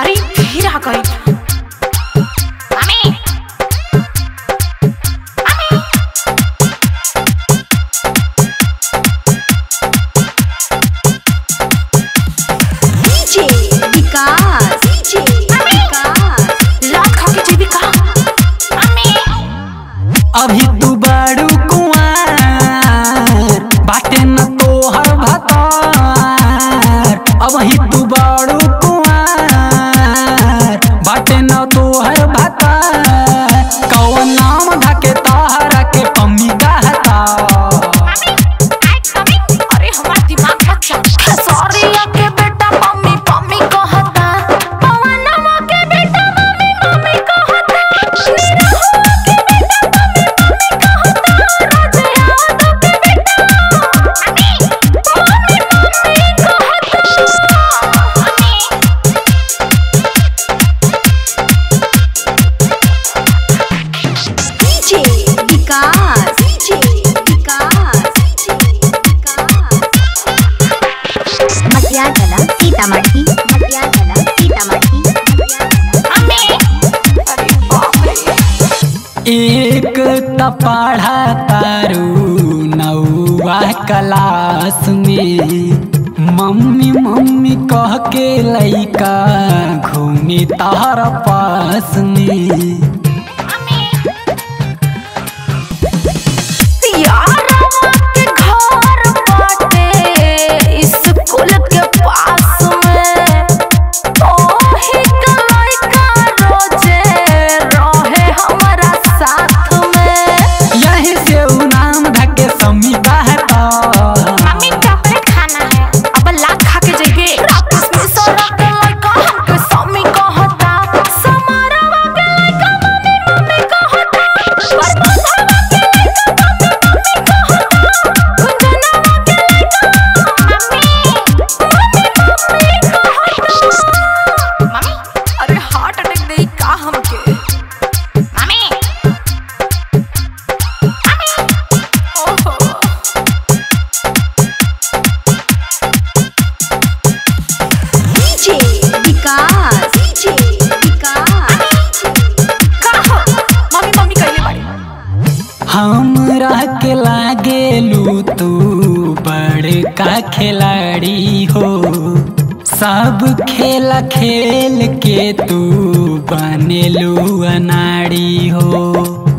अरे यही रहा कहीं अभी तू बड़ू कुंवार बाटे न तोहर भतार। अभी तू बड़ू कुंवार बाटे न तोहर भतार। कौन नाम धके तोहरा के पम्मी कहता। अरे हमार दिमाग का सॉरी के बेटा पम्मी पम्मी कहता। कौन नाम के बेटा मम्मी मम्मी कहता। एक त पढ़ा तारू नौवा क्लास में मम्मी मम्मी कह के लइका घूमे तार पास में। हमरा के लागेलू तू बड़का खिलाड़ी हो। सब खेल खेल के तू बनेलू अनाड़ी हो।